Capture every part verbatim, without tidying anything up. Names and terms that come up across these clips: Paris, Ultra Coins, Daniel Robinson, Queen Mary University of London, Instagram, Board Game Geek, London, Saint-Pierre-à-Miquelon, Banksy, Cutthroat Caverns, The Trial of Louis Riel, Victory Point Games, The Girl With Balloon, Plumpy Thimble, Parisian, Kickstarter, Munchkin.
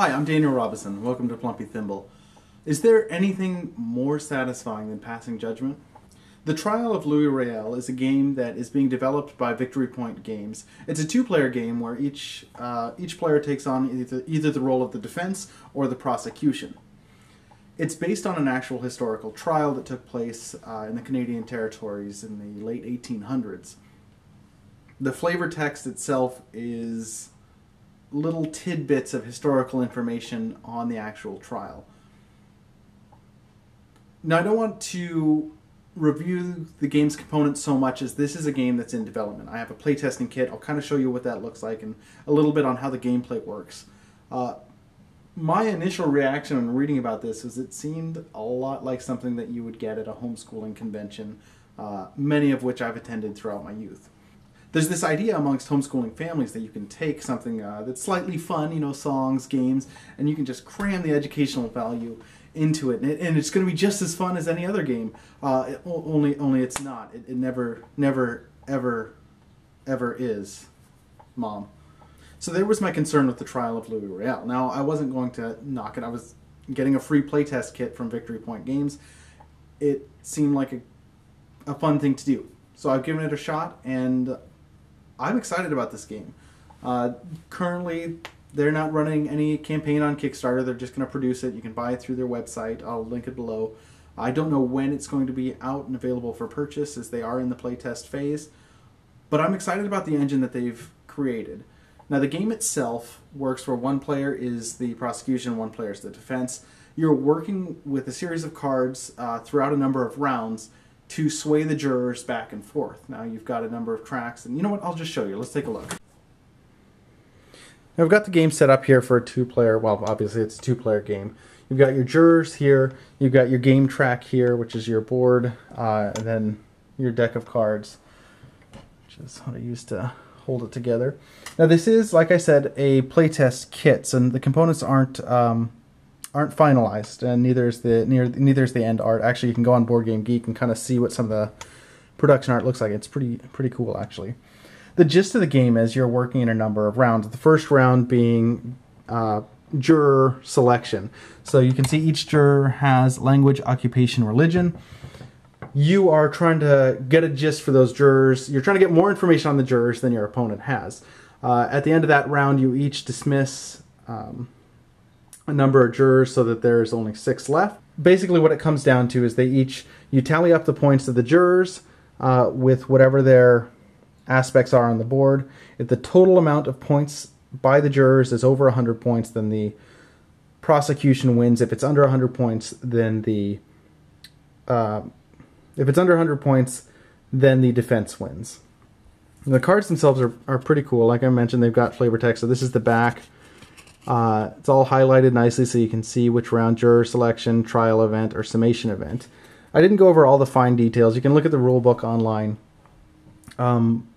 Hi, I'm Daniel Robinson. Welcome to Plumpy Thimble. Is there anything more satisfying than passing judgment? The Trial of Louis Riel is a game that is being developed by Victory Point Games. It's a two-player game where each, uh, each player takes on either, either the role of the defense or the prosecution. It's based on an actual historical trial that took place uh, in the Canadian territories in the late eighteen hundreds. The flavor text itself is little tidbits of historical information on the actual trial. Now, I don't want to review the game's components so much as this is a game that's in development. I have a playtesting kit. I'll kind of show you what that looks like and a little bit on how the gameplay works. Uh, my initial reaction when reading about this was it seemed a lot like something that you would get at a homeschooling convention, uh, many of which I've attended throughout my youth. There's this idea amongst homeschooling families that you can take something uh, that's slightly fun, you know, songs, games, and you can just cram the educational value into it, and, it, and it's going to be just as fun as any other game. Uh, it, only, only it's not. It, it never, never, ever, ever is, Mom. So there was my concern with the Trial of Louis Riel. Now, I wasn't going to knock it. I was getting a free playtest kit from Victory Point Games. It seemed like a, a fun thing to do, so I've given it a shot, and I'm excited about this game. Uh, currently, they're not running any campaign on Kickstarter. They're just going to produce it. You can buy it through their website. I'll link it below. I don't know when it's going to be out and available for purchase, as they are in the playtest phase, but I'm excited about the engine that they've created. Now, the game itself works where one player is the prosecution, one player is the defense. You're working with a series of cards uh, throughout a number of rounds to sway the jurors back and forth. Now you've got a number of tracks, and you know what, I'll just show you. Let's take a look. Now we've got the game set up here for a two-player, well, obviously it's a two-player game. You've got your jurors here, you've got your game track here, which is your board, uh, and then your deck of cards, which is how I used to hold it together. Now this is, like I said, a playtest kit, and the components aren't um, aren't finalized, and neither is the near neither is the end art. Actually, you can go on Board Game Geek and kind of see what some of the production art looks like. It's pretty pretty cool, actually. The gist of the game is you're working in a number of rounds. The first round being uh, juror selection. So you can see each juror has language, occupation, religion. You are trying to get a gist for those jurors. You're trying to get more information on the jurors than your opponent has. Uh, at the end of that round, you each dismiss Um, a number of jurors so that there's only six left. Basically what it comes down to is they each, you tally up the points of the jurors uh, with whatever their aspects are on the board. If the total amount of points by the jurors is over one hundred points, then the prosecution wins. If it's under one hundred points, then the uh, if it's under one hundred points, then the defense wins. And the cards themselves are, are pretty cool. Like I mentioned, they've got flavor text, so this is the back. Uh, it's all highlighted nicely so you can see which round, juror selection, trial event, or summation event. I didn't go over all the fine details. You can look at the rule book online. Um,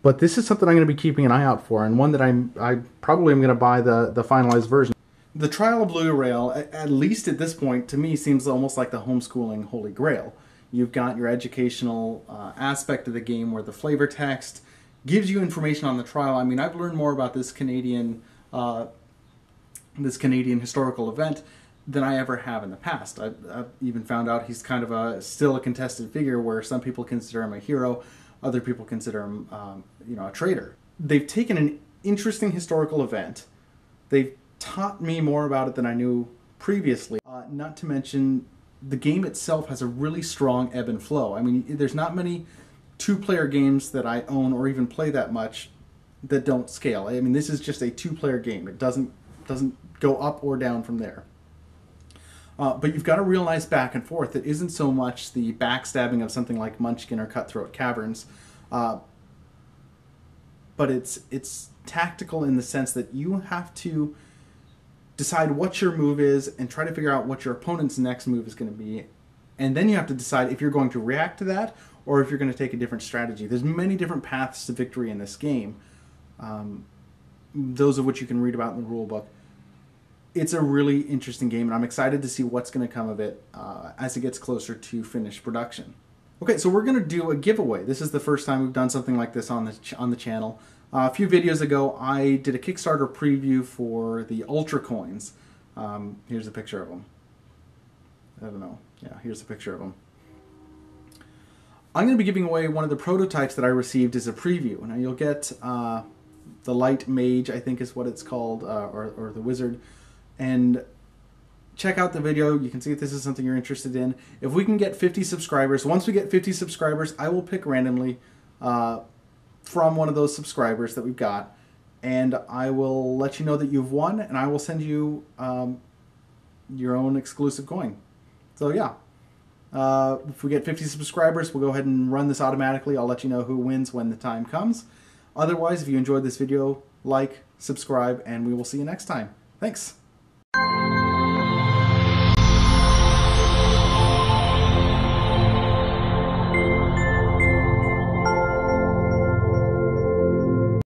but this is something I'm going to be keeping an eye out for, and one that I'm, I probably am going to buy the, the finalized version. The Trial of Louis Riel, at least at this point, to me seems almost like the homeschooling Holy Grail. You've got your educational uh, aspect of the game where the flavor text gives you information on the trial. I mean, I've learned more about this Canadian uh, this Canadian historical event than I ever have in the past. I, I've even found out he's kind of a still a contested figure where some people consider him a hero, other people consider him um, you know, a traitor. They've taken an interesting historical event. They've taught me more about it than I knew previously. Uh, not to mention the game itself has a really strong ebb and flow. I mean, there's not many two-player games that I own or even play that much that don't scale. I mean, this is just a two-player game. It doesn't doesn't go up or down from there. Uh, but you've got a real nice back and forth. It isn't so much the backstabbing of something like Munchkin or Cutthroat Caverns, uh, but it's, it's tactical in the sense that you have to decide what your move is and try to figure out what your opponent's next move is going to be. And then you have to decide if you're going to react to that or if you're going to take a different strategy. There's many different paths to victory in this game, um, those of which you can read about in the rule book. It's a really interesting game, and I'm excited to see what's going to come of it uh, as it gets closer to finished production. Okay, so we're going to do a giveaway. This is the first time we've done something like this on the, ch on the channel. Uh, a few videos ago, I did a Kickstarter preview for the Ultra Coins. Um, here's a picture of them. I don't know. Yeah, here's a picture of them. I'm going to be giving away one of the prototypes that I received as a preview. Now, you'll get uh, the Light Mage, I think is what it's called, uh, or, or the Wizard. And check out the video. You can see if this is something you're interested in. If we can get fifty subscribers, once we get fifty subscribers, I will pick randomly uh, from one of those subscribers that we've got, and I will let you know that you've won, and I will send you um, your own exclusive coin. So yeah, uh, if we get fifty subscribers, we'll go ahead and run this automatically. I'll let you know who wins when the time comes. Otherwise, if you enjoyed this video, like, subscribe, and we will see you next time. Thanks.